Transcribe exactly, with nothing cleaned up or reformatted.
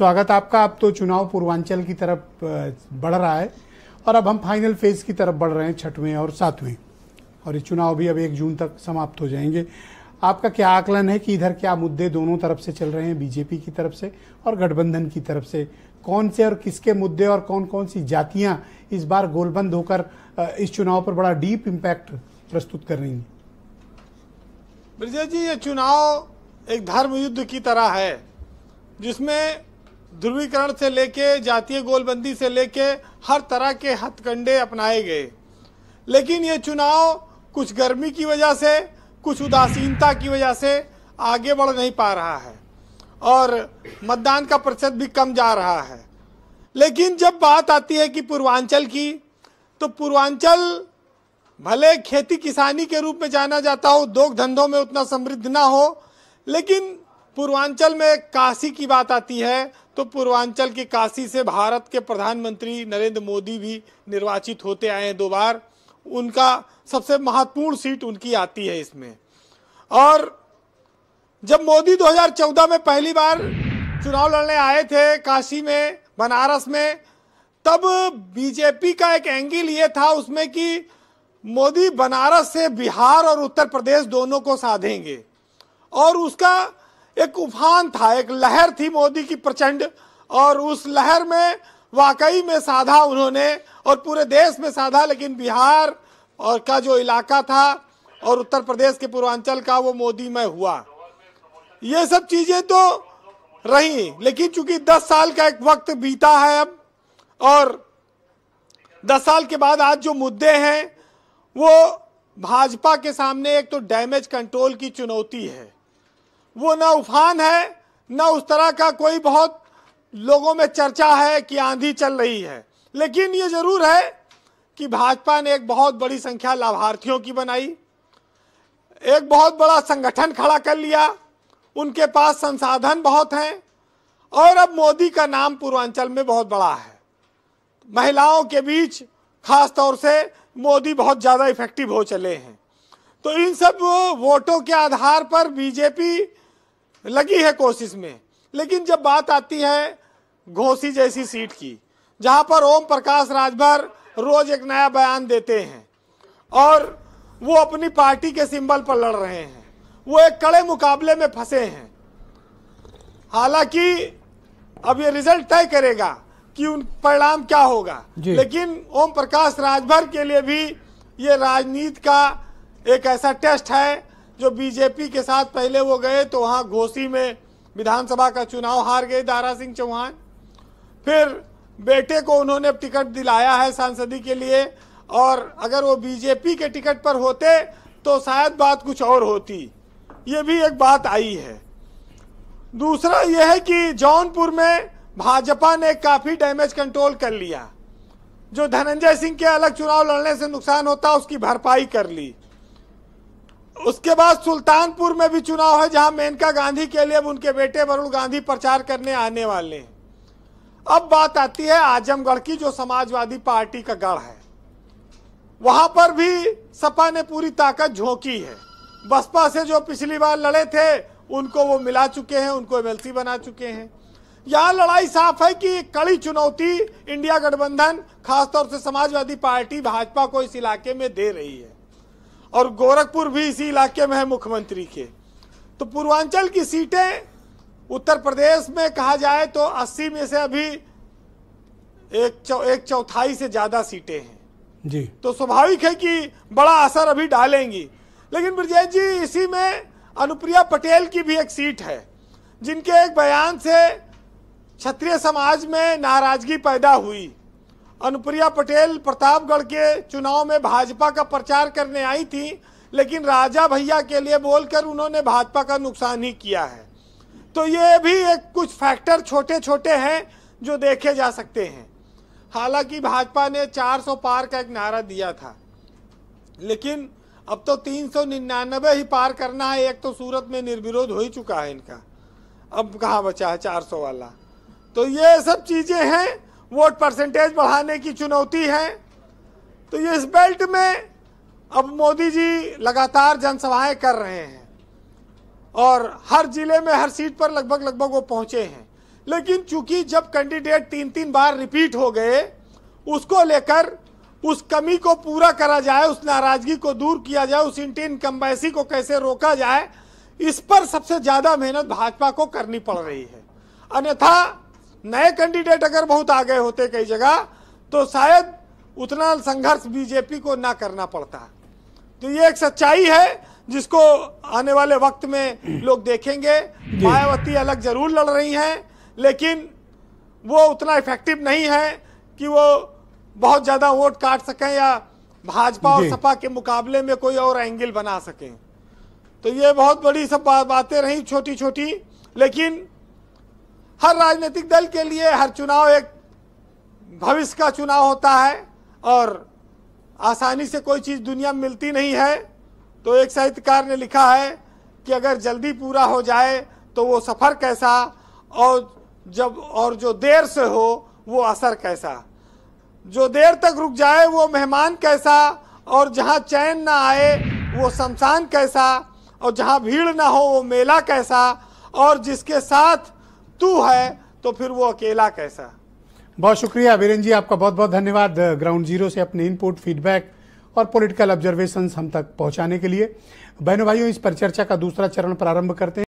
स्वागत आपका। अब तो चुनाव पूर्वांचल की तरफ बढ़ रहा है और अब हम फाइनल फेज की तरफ बढ़ रहे हैं, छठवें और सातवें, और ये चुनाव भी अब एक जून तक समाप्त हो जाएंगे। आपका क्या आकलन है कि इधर क्या मुद्दे दोनों तरफ से चल रहे हैं, बीजेपी की तरफ से और गठबंधन की तरफ से? कौन से और किसके मुद्दे और कौन कौन सी जातियां इस बार गोलबंद होकर इस चुनाव पर बड़ा डीप इम्पैक्ट प्रस्तुत कर रही हैं? ब्रजेश जी, ये चुनाव एक धर्म युद्ध की तरह है जिसमें ध्रुवीकरण से लेके जातीय गोलबंदी से लेके हर तरह के हथकंडे अपनाए गए। लेकिन ये चुनाव कुछ गर्मी की वजह से, कुछ उदासीनता की वजह से आगे बढ़ नहीं पा रहा है और मतदान का प्रतिशत भी कम जा रहा है। लेकिन जब बात आती है कि पूर्वांचल की, तो पूर्वांचल भले खेती किसानी के रूप में जाना जाता हो, उद्योग धंधों में उतना समृद्ध ना हो, लेकिन पूर्वांचल में काशी की बात आती है तो पूर्वांचल की काशी से भारत के प्रधानमंत्री नरेंद्र मोदी भी निर्वाचित होते आए हैं दो बार। उनका सबसे महत्वपूर्ण सीट उनकी आती है इसमें। और जब मोदी दो हज़ार चौदह में पहली बार चुनाव लड़ने आए थे काशी में, बनारस में, तब बीजेपी का एक एंगल ये था उसमें कि मोदी बनारस से बिहार और उत्तर प्रदेश दोनों को साधेंगे, और उसका एक उफान था, एक लहर थी मोदी की प्रचंड, और उस लहर में वाकई में साधा उन्होंने और पूरे देश में साधा। लेकिन बिहार और का जो इलाका था और उत्तर प्रदेश के पूर्वांचल का, वो मोदी में हुआ। ये सब चीज़ें तो रही, लेकिन चूंकि दस साल का एक वक्त बीता है अब, और दस साल के बाद आज जो मुद्दे हैं वो भाजपा के सामने, एक तो डैमेज कंट्रोल की चुनौती है, वो ना उफान है ना उस तरह का कोई बहुत लोगों में चर्चा है कि आंधी चल रही है। लेकिन ये जरूर है कि भाजपा ने एक बहुत बड़ी संख्या लाभार्थियों की बनाई, एक बहुत बड़ा संगठन खड़ा कर लिया, उनके पास संसाधन बहुत हैं, और अब मोदी का नाम पूर्वांचल में बहुत बड़ा है। महिलाओं के बीच खास तौर से मोदी बहुत ज़्यादा इफेक्टिव हो चले हैं। तो इन सब वोटों के आधार पर बीजेपी लगी है कोशिश में। लेकिन जब बात आती है घोसी जैसी सीट की, जहां पर ओम प्रकाश राजभर रोज एक नया बयान देते हैं और वो अपनी पार्टी के सिंबल पर लड़ रहे हैं, वो एक कड़े मुकाबले में फंसे हैं। हालांकि अब ये रिजल्ट तय करेगा कि उन परिणाम क्या होगा, लेकिन ओम प्रकाश राजभर के लिए भी ये राजनीति का एक ऐसा टेस्ट है जो बीजेपी के साथ पहले वो गए तो वहाँ घोसी में विधानसभा का चुनाव हार गए दारा सिंह चौहान, फिर बेटे को उन्होंने टिकट दिलाया है सांसदी के लिए, और अगर वो बीजेपी के टिकट पर होते तो शायद बात कुछ और होती। ये भी एक बात आई है। दूसरा यह है कि जौनपुर में भाजपा ने काफ़ी डैमेज कंट्रोल कर लिया, जो धनंजय सिंह के अलग चुनाव लड़ने से नुकसान होता उसकी भरपाई कर ली। उसके बाद सुल्तानपुर में भी चुनाव है जहां मेनका गांधी के लिए अब उनके बेटे वरुण गांधी प्रचार करने आने वाले हैं। अब बात आती है आजमगढ़ की, जो समाजवादी पार्टी का गढ़ है। वहां पर भी सपा ने पूरी ताकत झोंकी है। बसपा से जो पिछली बार लड़े थे उनको वो मिला चुके हैं, उनको एमएलसी बना चुके हैं। यहाँ लड़ाई साफ है कि कड़ी चुनौती इंडिया गठबंधन, खासतौर से समाजवादी पार्टी, भाजपा को इस इलाके में दे रही है, और गोरखपुर भी इसी इलाके में है मुख्यमंत्री के। तो पूर्वांचल की सीटें उत्तर प्रदेश में कहा जाए तो अस्सी में से अभी एक चौ, एक चौथाई से ज़्यादा सीटें हैं जी, तो स्वाभाविक है कि बड़ा असर अभी डालेंगी। लेकिन ब्रजेश जी, इसी में अनुप्रिया पटेल की भी एक सीट है जिनके एक बयान से क्षत्रिय समाज में नाराज़गी पैदा हुई। अनुप्रिया पटेल प्रतापगढ़ के चुनाव में भाजपा का प्रचार करने आई थी, लेकिन राजा भैया के लिए बोलकर उन्होंने भाजपा का नुकसान ही किया है। तो ये भी एक कुछ फैक्टर छोटे छोटे हैं जो देखे जा सकते हैं। हालांकि भाजपा ने चार सौ पार का एक नारा दिया था, लेकिन अब तो तीन सौ निन्यानवे ही पार करना है। एक तो सूरत में निर्विरोध हो ही चुका है इनका, अब कहाँ बचा है चार सौ वाला। तो ये सब चीज़ें हैं, वोट परसेंटेज बढ़ाने की चुनौती है। तो ये इस बेल्ट में अब मोदी जी लगातार जनसभाएं कर रहे हैं और हर जिले में हर सीट पर लगभग लगभग वो पहुंचे हैं। लेकिन चूंकि जब कैंडिडेट तीन तीन बार रिपीट हो गए, उसको लेकर उस कमी को पूरा करा जाए, उस नाराजगी को दूर किया जाए, उस इनकम्बेंसी को कैसे रोका जाए, इस पर सबसे ज़्यादा मेहनत भाजपा को करनी पड़ रही है। अन्यथा नए कैंडिडेट अगर बहुत आ गए होते कई जगह तो शायद उतना संघर्ष बीजेपी को ना करना पड़ता। तो ये एक सच्चाई है जिसको आने वाले वक्त में लोग देखेंगे। मायावती अलग जरूर लड़ रही हैं, लेकिन वो उतना इफेक्टिव नहीं है कि वो बहुत ज़्यादा वोट काट सकें या भाजपा और सपा के मुकाबले में कोई और एंगल बना सकें। तो ये बहुत बड़ी सब बातें रहीं छोटी छोटी, लेकिन हर राजनीतिक दल के लिए हर चुनाव एक भविष्य का चुनाव होता है और आसानी से कोई चीज़ दुनिया में मिलती नहीं है। तो एक साहित्यकार ने लिखा है कि अगर जल्दी पूरा हो जाए तो वो सफ़र कैसा, और जब और जो देर से हो वो असर कैसा, जो देर तक रुक जाए वो मेहमान कैसा, और जहाँ चैन ना आए वो शमशान कैसा, और जहाँ भीड़ ना हो वो मेला कैसा, और जिसके साथ तू है तो फिर वो अकेला कैसा। बहुत शुक्रिया वीरेंद्र जी, आपका बहुत बहुत धन्यवाद ग्राउंड जीरो से अपने इनपुट, फीडबैक और पॉलिटिकल ऑब्जर्वेशंस हम तक पहुंचाने के लिए। बहनों भाइयों, इस पर चर्चा का दूसरा चरण प्रारंभ करते हैं।